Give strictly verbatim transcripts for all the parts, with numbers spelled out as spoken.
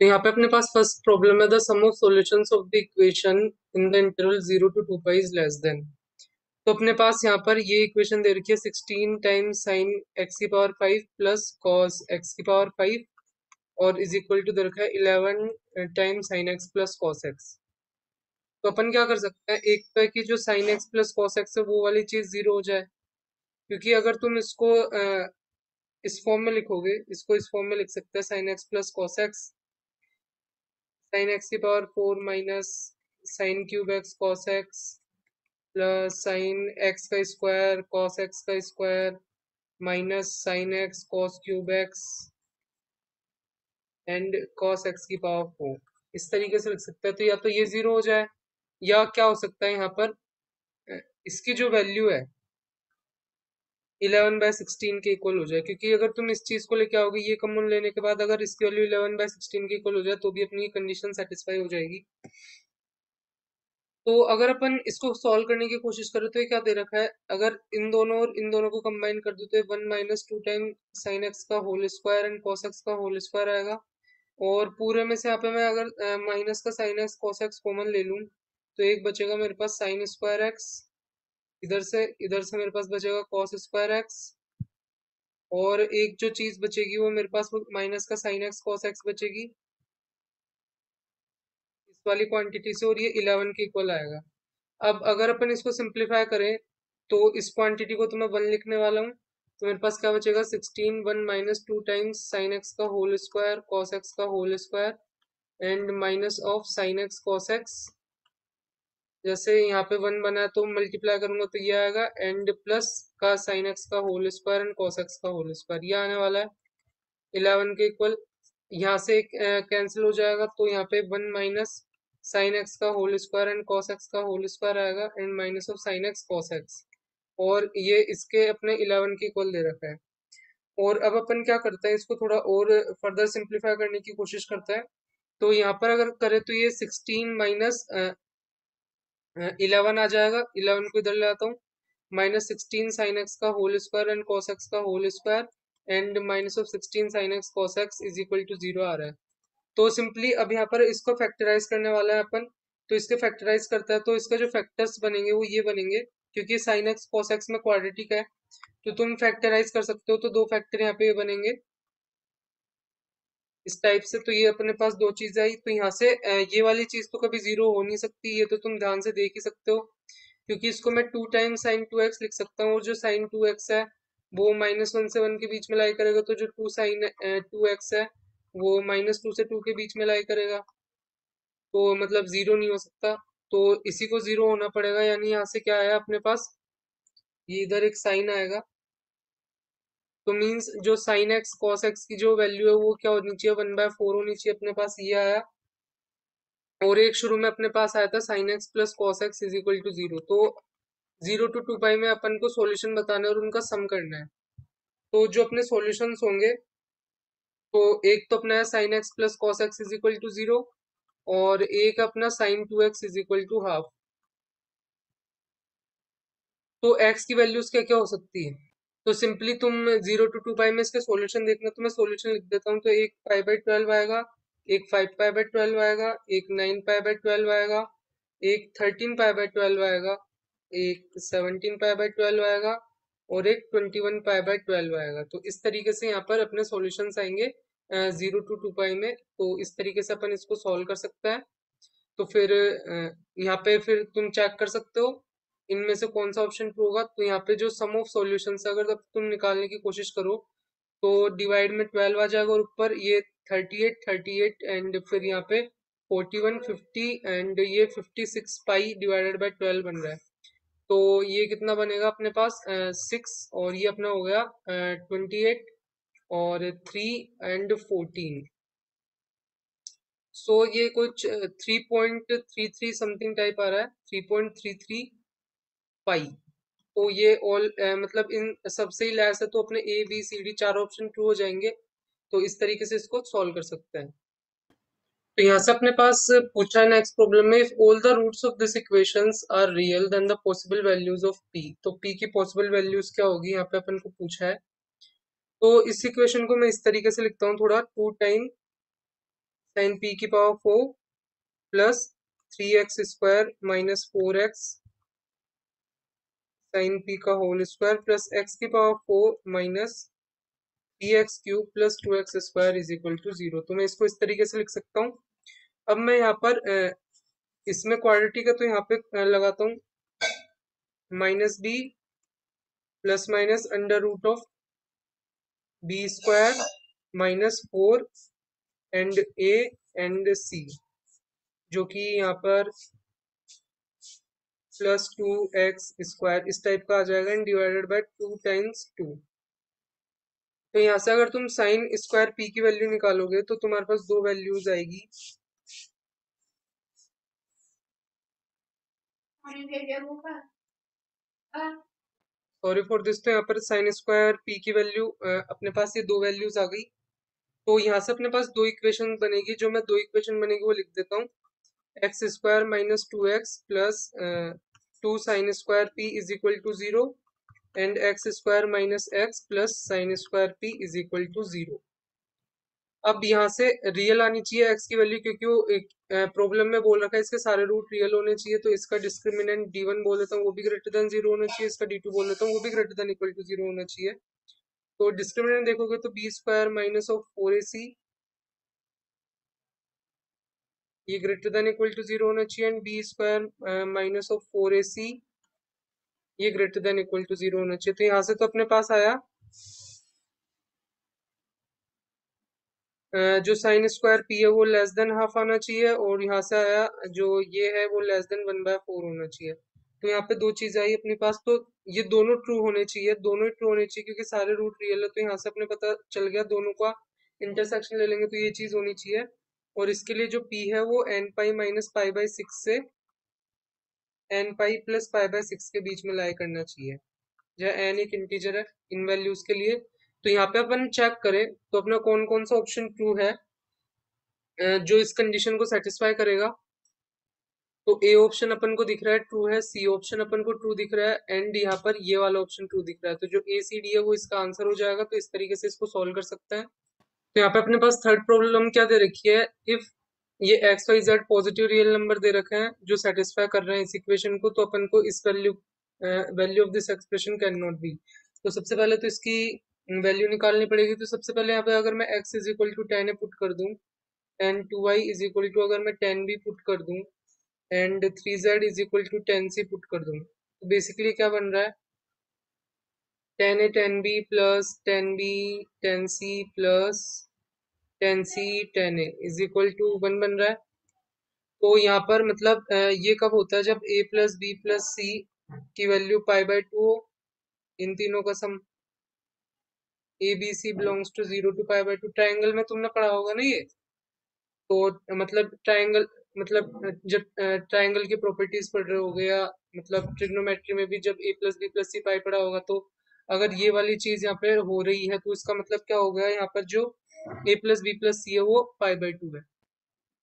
तो यहाँ पे अपने पास फर्स्ट प्रॉब्लम है the sum of solutions of the equation in the interval zero to two pi is less than. तो अपने पास यहाँ पर ये इक्वेशन दे रखी है सिक्सटीन टाइम्स साइन एक्स की power five plus cos x की पावर फाइव और इज इक्वल टू दे रखा है eleven times sine x plus cos x. तो अपन क्या कर सकते हैं, एक तो है कि जो sine x plus cos x है वो वाली चीज़ जीरो हो जाए, क्योंकि अगर तुम इसको आ, इस फॉर्म में लिखोगे, इसको इस फॉर्म में लिख सकते हैं sine x plus cos x sine x की power four minus sine cube x cos x plus sine x का स्क्वायर कॉस एक्स का square minus sine x cos cube x and cos x की power four, इस तरीके से लिख सकते हैं। तो या तो ये जीरो हो जाए या क्या हो सकता है यहाँ पर इसकी जो वैल्यू है इलेवन बाय सिक्सटीन के इक्वल हो जाए, क्योंकि अगर तुम इस चीज़ को लेके आओगे ये कॉमन लेने के बाद अगर इसकी वैल्यू इलेवन बाय सिक्सटीन के इक्वल हो जाए तो भी अपनी कंडीशन सेटिस्फाई हो जाएगी। तो अगर अपन इसको सॉल्व करने की कोशिश करें तो ये क्या दे रखा है, अगर इन दोनों और इन दोनों को कंबाइन कर दो तो one minus two time sine x का whole square and cos x का होल स्क्वायर आएगा, और पूरे में से यहाँ पे मैं अगर माइनस का sine x cos x common ले लूँ तो एक बचेगा मेरे पास साइन स्क्वायर एक्स, इधर से इधर से मेरे पास बचेगा कॉस स्क्वायर एक्स, और एक जो चीज बचेगी वो मेरे पास माइनस का साइन एक्स कॉस एक्स बचेगी इस वाली क्वांटिटी से, और ये इलेवन के इक्वल आएगा। अब अगर अपन इसको सिंप्लीफाई करें तो इस क्वांटिटी को तो मैं वन लिखने वाला हूँ, तो मेरे पास क्या बचेगा sixteen one minus two times sine x का होल स्क्वायर कॉस एक्स का whole square and minus of sine x cos x, जैसे यहाँ पे वन बना तो मल्टीप्लाई करूंगा तो ये आएगा एंड प्लस का साइन एक्स का whole square and cos x का होल स्क्वायर, ये आने वाला है इलेवन के इक्वल। यहाँ से एक कैंसिल हो जाएगा तो यहाँ पे वन माइनस साइन एक्स का whole square and cos x का होल स्क्वायर आएगा and minus of sine x cos x, और ये इसके अपने इलेवन के इक्वल दे रखा है। और अब अपन क्या करते हैं, इसको थोड़ा और फर्दर सिंप्लीफाई करने की कोशिश करते हैं। तो यहाँ पर अगर करें तो ये सिक्सटीन माइनस इलेवन आ जाएगा, इलेवन को इधर ले आता हूँ, माइनस सिक्सटीन साइन एक्स का whole square and cos x का whole square and minus of sixteen sine x cos x is equal to zero आ रहा है। तो सिंपली अब यहाँ पर इसको फैक्टराइज करने वाला है अपन, तो इसके फैक्टराइज करता है तो इसका जो फैक्टर्स बनेंगे वो ये बनेंगे, क्योंकि साइन एक्स कॉस एक्स में क्वाड्रेटिक है तो तुम फैक्टराइज कर सकते हो, तो दो फैक्टर यहाँ पे बनेंगे इस टाइप से। तो ये अपने पास दो चीजें आई, तो यहाँ से ये वाली चीज तो कभी जीरो हो नहीं सकती, ये तो तुम ध्यान से देख ही सकते हो, क्योंकि इसको मैं two time sine two x लिख सकता हूँ, और जो साइन टू एक्स है वो माइनस वन से वन के बीच में लाई करेगा, तो जो टू साइन टू एक्स है वो माइनस टू से टू के बीच में लाई करेगा, तो मतलब जीरो नहीं हो सकता, तो इसी को जीरो होना पड़ेगा। यानी यहाँ से क्या आया अपने पास, ये इधर एक साइन आएगा, तो मीन्स जो साइन एक्स कॉस एक्स की जो वैल्यू है वो क्या होनी चाहिए, वन बाय फोर होनी चाहिए, अपने पास ये आया। और एक शुरू में अपने पास आया था sine x plus cos x is equal to zero, तो जीरो टू टू पाई में अपन को सॉल्यूशन बताना है और उनका सम करना है। तो जो अपने सॉल्यूशंस होंगे, तो एक तो अपना है sine x plus cos x is equal to zero और एक अपना sine two x is equal to half. तो एक्स की वैल्यूज क्या क्या हो सकती है, तो सिंपली तुम जीरो टू टू पाई में इसके सॉल्यूशन देखना, तो मैं सॉल्यूशन लिख देता हूँ। तो एक पाई बाई ट्वेल्व आएगा, एक फाइव पाई बाई ट्वेल्व आएगा, एक नाइन पाई बाई ट्वेल्व आएगा, एक थर्टीन पाई बाई ट्वेल्व आएगा, एक सेवनटीन पाई बाई ट्वेल्व आएगा और एक twenty one pi by twelve आएगा। तो इस तरीके से यहाँ पर अपने सोल्यूशन आएंगे जीरो टू टू पाई में, तो इस तरीके से अपन इसको सॉल्व कर सकते हैं। तो फिर यहाँ पे फिर तुम चेक कर सकते हो इनमें से कौन सा ऑप्शन ट्रू होगा। तो यहाँ पे जो सम ऑफ सॉल्यूशंस अगर तब तुम निकालने की कोशिश करो तो डिवाइड में ट्वेल्व आ जाएगा और ऊपर ये thirty eight thirty eight and फिर यहाँ पे फोर्टी वन फिफ्टी एंड ये fifty six pi divided by twelve बन रहा है। तो ये कितना बनेगा अपने पास सिक्स और ये अपना हो गया ट्वेंटी एट और थ्री एंड फोर्टीन। सो ये कुछ three point three three something type आ रहा है, three point three three pi. तो ये ऑल मतलब इन सबसे ही लेस है, तो अपने ए बी सी डी चार ऑप्शन ट्रू हो जाएंगे। तो इस तरीके से इसको सॉल्व कर सकते हैं। तो यहाँ से अपने पास पूछा नेक्स्ट प्रॉब्लम में, if all the roots of this equations are real then the possible values of p. तो पी की पॉसिबल वैल्यूज क्या होगी यहाँ पे अपन को पूछा है। तो इस इक्वेशन को मैं इस तरीके से लिखता हूँ थोड़ा, टू टाइम साइन पी की power four plus three x square minus four x sine p का होल स्क्वायर प्लस एक्स की power four minus three x cube plus two x square is equal to zero. तो मैं इसको इस तरीके से लिख सकता हूँ। अब मैं यहाँ पर इसमें क्वाड्रेटिक का तो यहाँ पे लगाता हूँ minus b plus minus under root of B square minus four and a and c, जो कि यहाँ पर प्लस टू एक्स स्क्वायर इस टाइप का आ जाएगा and divided by two times two. तो यहाँ से अगर तुम साइन स्क्वायर पी की वैल्यू निकालोगे तो तुम्हारे पास दो वैल्यूज आएगी, सॉरी फॉर दिस। तो यहाँ पर साइन स्क्वायर पी की वैल्यू अपने पास ये दो वैल्यूज आ गई। तो यहाँ से अपने पास दो इक्वेशन बनेगी, जो मैं दो इक्वेशन बनेगी वो लिख देता हूँ। X square minus two x plus two sine square p is equal to zero and x square minus x plus sine square p is equal to zero. अब यहाँ से रियल आनी चाहिए एक्स की वैल्यू, क्योंकि वो प्रॉब्लम में बोल रखा है इसके सारे रूट रियल होने चाहिए। तो इसका डिस्क्रिमिनेंट डी वन बोल देता हूँ, वो भी ग्रेटर देन जीरो होना चाहिए। इसका डी टू बोल देता हूँ, वो भी greater than equal to zero होना चाहिए। तो डिस्क्रिमिनेंट देखोगे तो b square minus of four a c ये greater than equal to zero होना चाहिए and b square minus of four a c ये greater than equal to zero होना चाहिए। तो यहाँ से तो अपने पास आया जो साइन स्क्वायर पी है वो लेस देन हाफ आना चाहिए और यहाँ से आया जो ये है वो less than one by four होना चाहिए। तो यहाँ पे दो चीजें आई अपने पास, तो ये दोनों ट्रू होने चाहिए, दोनों ही ट्रू होने चाहिए क्योंकि सारे रूट रियल है। तो यहाँ से अपने पता चल गया दोनों का इंटरसेक्शन ले लेंगे तो ये चीज होनी चाहिए। और इसके लिए जो पी है वो n pi minus pi by six से n pi plus pi by six के बीच में लाया करना चाहिए, जहाँ एन एक इंटीजर है इन वैल्यूज के लिए। तो यहाँ पे अपन चेक करें तो अपना कौन कौन सा ऑप्शन ट्रू है जो इस कंडीशन को सेटिस्फाई करेगा। तो ए ऑप्शन अपन को दिख रहा है ट्रू है, सी ऑप्शन अपन को ट्रू दिख रहा है एंड यहाँ पर ये वाला ऑप्शन ट्रू दिख रहा है। तो जो ए सी डी है वो इसका आंसर हो जाएगा। तो इस तरीके से इसको सॉल्व कर सकते हैं। तो यहाँ पे अपने पास थर्ड प्रॉब्लम क्या दे रखी है, इफ ये x y z positive real number दे रखे हैं जो सेटिस्फाई कर रहे हैं इस इक्वेशन को, तो अपन को इस value value of this expression can not be. तो सबसे पहले तो इसकी वैल्यू निकालनी पड़ेगी। तो सबसे पहले यहाँ पे अगर मैं x is equal to tan a put कर दूं and two y is equal to अगर मैं टेन बी पुट कर दूं and three z is equal to tan c put कर दूं, तो बेसिकली क्या बन रहा है tan a tan b plus tan b tan c plus tan c tan a is equal to one बन रहा है। तो यहाँ पर मतलब ये कब होता है जब a plus B plus c की वैल्यू पाई बाई टू हो, इन तीनों का sum a B c belongs to zero to pi by two. Triangle में तुमने पढ़ा होगा ना ये, तो मतलब ट्राइंगल मतलब जब ट्राइंगल की प्रॉपर्टीज पढ़ रहे होगे या मतलब ट्रिग्नोमेट्री में भी जब a plus B plus C pi पढ़ा होगा, तो अगर ये वाली चीज यहाँ पे हो रही है तो इसका मतलब क्या हो गया यहाँ पर जो ए प्लस बी प्लस सी है वो पाई बाई टू है।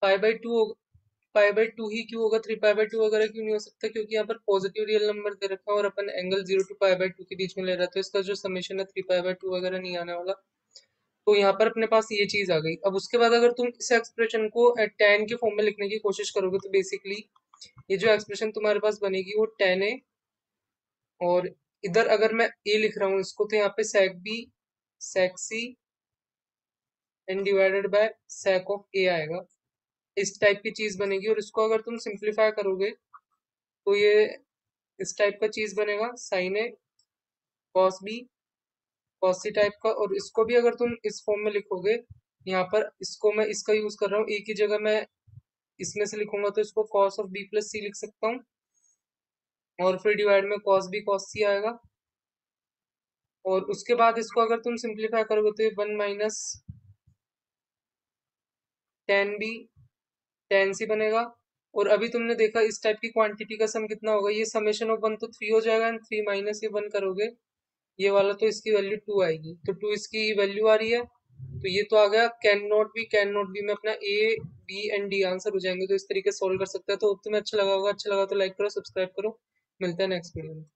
Pi by two pi by two ही क्यों होगा, थ्री पाई बाई टू वगैरह क्यों नहीं हो सकता, क्योंकि यहाँ पर पॉजिटिव रियल नंबर दे रखा है और अपन angle zero to pi by two के बीच में ले रहा है। तो इसका जो समेशन है थ्री पाई बाई टू वगैरह नहीं आने वाला। तो यहाँ पर अपने पास ये चीज आ गई। अब उसके बाद अगर तुम इस एक्सप्रेशन को टेन के फॉर्म में लिखने की कोशिश करोगे तो बेसिकली ये जो एक्सप्रेशन तुम्हारे पास बनेगी वो टेन ए और इधर अगर मैं ए लिख रहा हूँ इसको तो यहाँ पे sec b sec c and divided by sec of a आएगा, इस टाइप की चीज बनेगी। और इसको अगर तुम सिंप्लीफाई करोगे तो ये इस टाइप का चीज बनेगा साइन ए कॉस बी कॉस सी टाइप का। और इसको भी अगर तुम इस फॉर्म में लिखोगे, यहाँ पर इसको मैं इसका यूज कर रहा हूँ, ए की जगह मैं इसमें से लिखूंगा तो इसको कॉस ऑफ बी प्लस सी लिख सकता हूँ और फिर डिवाइड में कॉस बी कॉस सी आएगा। और उसके बाद इसको अगर तुम सिंप्लीफाई करोगे तो ये one minus tan b tan c बनेगा। और अभी तुमने देखा इस टाइप की क्वांटिटी का सम कितना होगा, ये समेशन ऑफ वन तो थ्री हो जाएगा एंड थ्री माइनस ये वन करोगे ये वाला तो इसकी वैल्यू टू आएगी। तो टू इसकी वैल्यू आ रही है, तो ये तो आ गया can not be. Can not B में अपना A B and D answer हो जाएंगे। तो इस तरीके से सोल्व कर सकते हैं। तो तुम्हें अच्छा लगा होगा, अच्छा लगा तो लाइक करो, सब्सक्राइब करो, मिलता है नेक्स्ट वीडियो में।